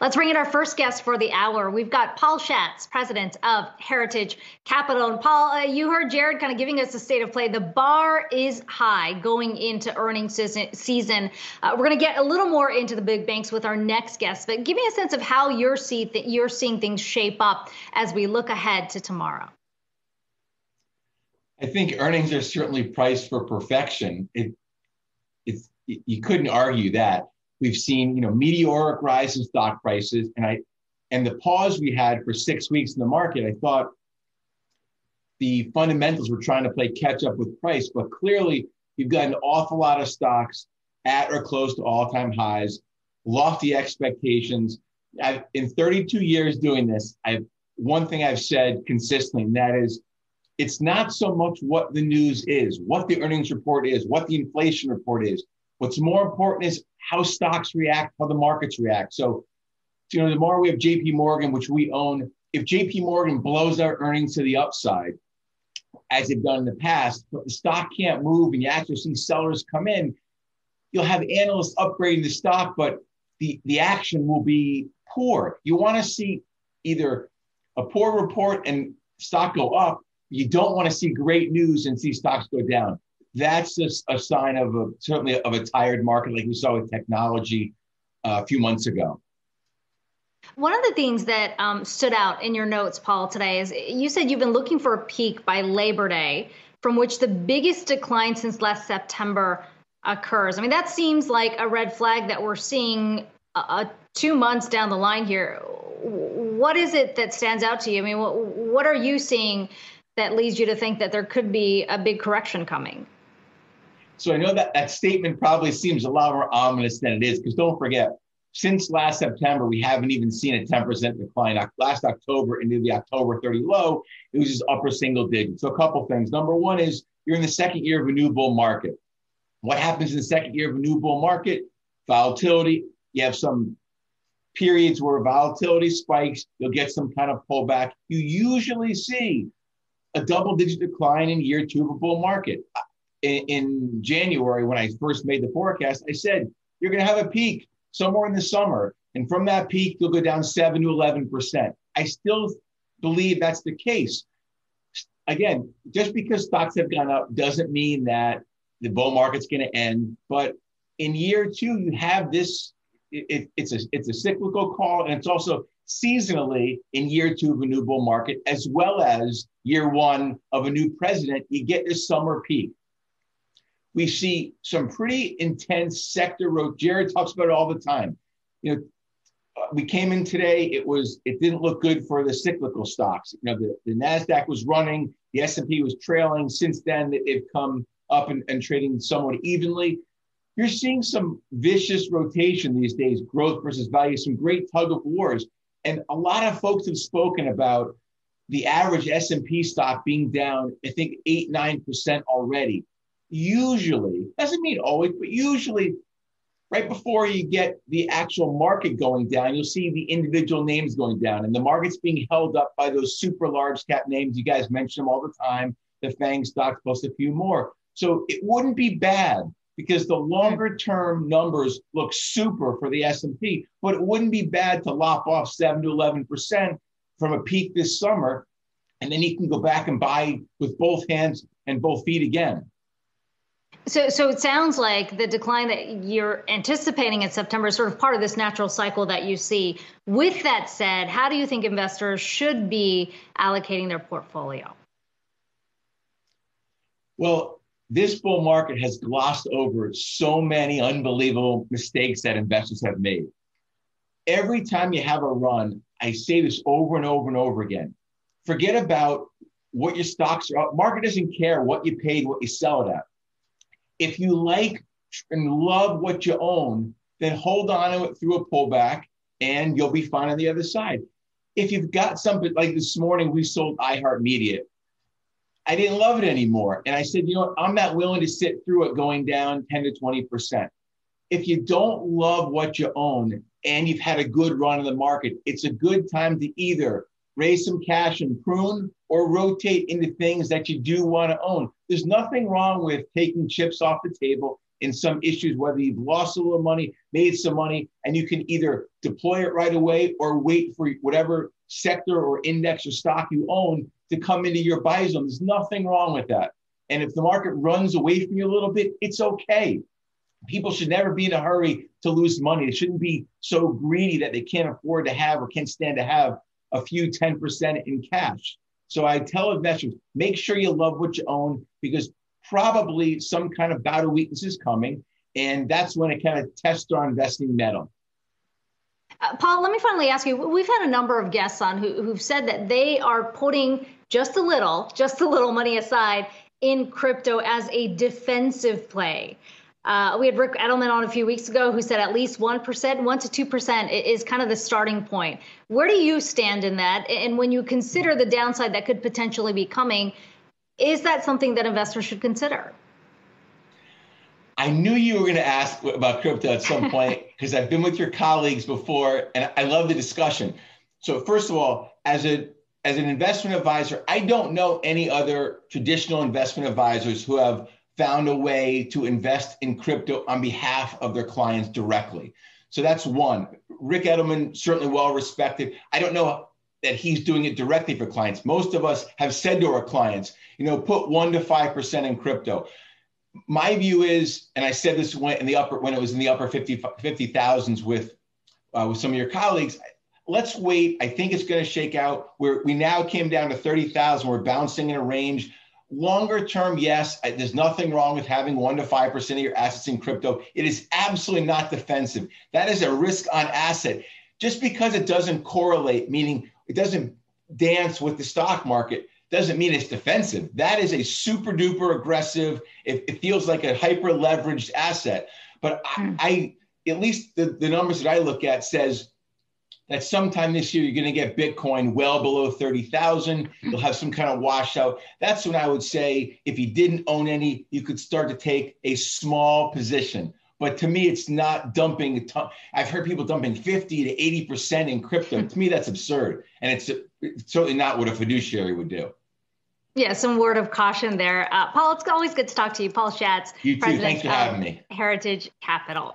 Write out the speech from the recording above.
Let's bring in our first guest for the hour. We've got Paul Schatz, president of Heritage Capital. And Paul, you heard Jared kind of giving us a state of play. The bar is high going into earnings season. We're going to get a little more into the big banks with our next guest, but give me a sense of how you're seeing things shape up as we look ahead to tomorrow. I think earnings are certainly priced for perfection. You couldn't argue that. We've seen, meteoric rise in stock prices, and the pause we had for 6 weeks in the market. I thought the fundamentals were trying to play catch up with price, but clearly you've got an awful lot of stocks at or close to all-time highs, lofty expectations. In 32 years doing this, one thing I've said consistently, and that is, it's not so much what the news is, what the earnings report is, what the inflation report is. What's more important is how stocks react, how the markets react. So, the more we have JP Morgan, which we own, if JP Morgan blows our earnings to the upside, as they've done in the past, but the stock can't move and you actually see sellers come in, you'll have analysts upgrading the stock, but the action will be poor. You want to see either a poor report and stock go up. You don't want to see great news and see stocks go down. That's just a sign of certainly of a tired market, like we saw with technology a few months ago. One of the things that stood out in your notes, Paul, today is you said you've been looking for a peak by Labor Day, from which the biggest decline since last September occurs. I mean, that seems like a red flag that we're seeing 2 months down the line here. What is it that stands out to you? I mean, what are you seeing that leads you to think that there could be a big correction coming? So I know that statement probably seems a lot more ominous than it is, because don't forget, since last September, we haven't even seen a 10% decline. Last October, into the October 30 low, it was just upper single digits. So a couple things. Number one is you're in the second year of a new bull market. What happens in the second year of a new bull market? Volatility. You have some periods where volatility spikes. You'll get some kind of pullback. You usually see a double-digit decline in year two of a bull market. In January, when I first made the forecast, I said, you're going to have a peak somewhere in the summer. And from that peak, you'll go down 7 to 11%. I still believe that's the case. Again, just because stocks have gone up doesn't mean that the bull market's going to end. But in year two, you have this, it's a cyclical call, and it's also seasonally in year two of a new bull market, as well as year one of a new president, you get this summer peak. We see some pretty intense sector rotation. Jared talks about it all the time. We came in today, it didn't look good for the cyclical stocks. The NASDAQ was running, the S&P was trailing. Since then, they've come up and trading somewhat evenly. You're seeing some vicious rotation these days, growth versus value, some great tug of wars. And a lot of folks have spoken about the average S&P stock being down, I think, 8, 9% already. Usually, doesn't mean always, but usually right before you get the actual market going down, you'll see the individual names going down. And the market's being held up by those super large cap names. You guys mention them all the time, the FANG stocks plus a few more. So it wouldn't be bad, because the longer-term numbers look super for the S&P, but it wouldn't be bad to lop off 7 to 11% from a peak this summer, and then you can go back and buy with both hands and both feet again. So it sounds like the decline that you're anticipating in September is sort of part of this natural cycle that you see. With that said, how do you think investors should be allocating their portfolio? Well, this bull market has glossed over so many unbelievable mistakes that investors have made. Every time you have a run, I say this over and over and over again, forget about what your stocks are. Market doesn't care what you paid, what you sell it at. If you like and love what you own, then hold on to it through a pullback and you'll be fine on the other side. If you've got something like this morning, we sold iHeartMedia. I didn't love it anymore. And I said, I'm not willing to sit through it going down 10 to 20%. If you don't love what you own and you've had a good run in the market, it's a good time to either raise some cash and prune or rotate into things that you do want to own. There's nothing wrong with taking chips off the table in some issues, whether you've lost a little money, made some money, and you can either deploy it right away or wait for whatever sector or index or stock you own to come into your buy zone. There's nothing wrong with that. And if the market runs away from you a little bit, it's okay. People should never be in a hurry to lose money. They shouldn't be so greedy that they can't afford to have or can't stand to have a few 10% in cash. So I tell investors, make sure you love what you own, because probably some kind of bout of weakness is coming. And that's when it kind of tests our investing metal. Paul, let me finally ask you, we've had a number of guests on who've said that they are putting just a little money aside in crypto as a defensive play. We had Rick Edelman on a few weeks ago who said at least 1%, 1 to 2% is kind of the starting point. Where do you stand in that? And when you consider the downside that could potentially be coming, is that something that investors should consider? I knew you were going to ask about crypto at some point because I've been with your colleagues before and I love the discussion. So first of all, as an investment advisor, I don't know any other traditional investment advisors who have found a way to invest in crypto on behalf of their clients directly. So that's one. Rick Edelman, certainly well-respected. I don't know that he's doing it directly for clients. Most of us have said to our clients, put 1 to 5% in crypto. My view is, and I said this when it was in the upper 50,000s with some of your colleagues, let's wait. I think it's going to shake out. We now came down to 30,000. We're bouncing in a range. Longer term, yes, there's nothing wrong with having 1 to 5% of your assets in crypto. It is absolutely not defensive. That is a risk on asset. Just because it doesn't correlate, meaning it doesn't dance with the stock market, doesn't mean it's defensive. That is a super duper aggressive, it feels like a hyper leveraged asset. But I at least the numbers that I look at says that sometime this year, you're going to get Bitcoin well below 30,000. You'll have some kind of washout. That's when I would say, if you didn't own any, you could start to take a small position. But to me, it's not dumping a ton. I've heard people dumping 50 to 80% in crypto. To me, that's absurd. And it's certainly not what a fiduciary would do. Yeah, some word of caution there. Paul, it's always good to talk to you. Paul Schatz. You too. President Thanks for having me. Heritage Capital.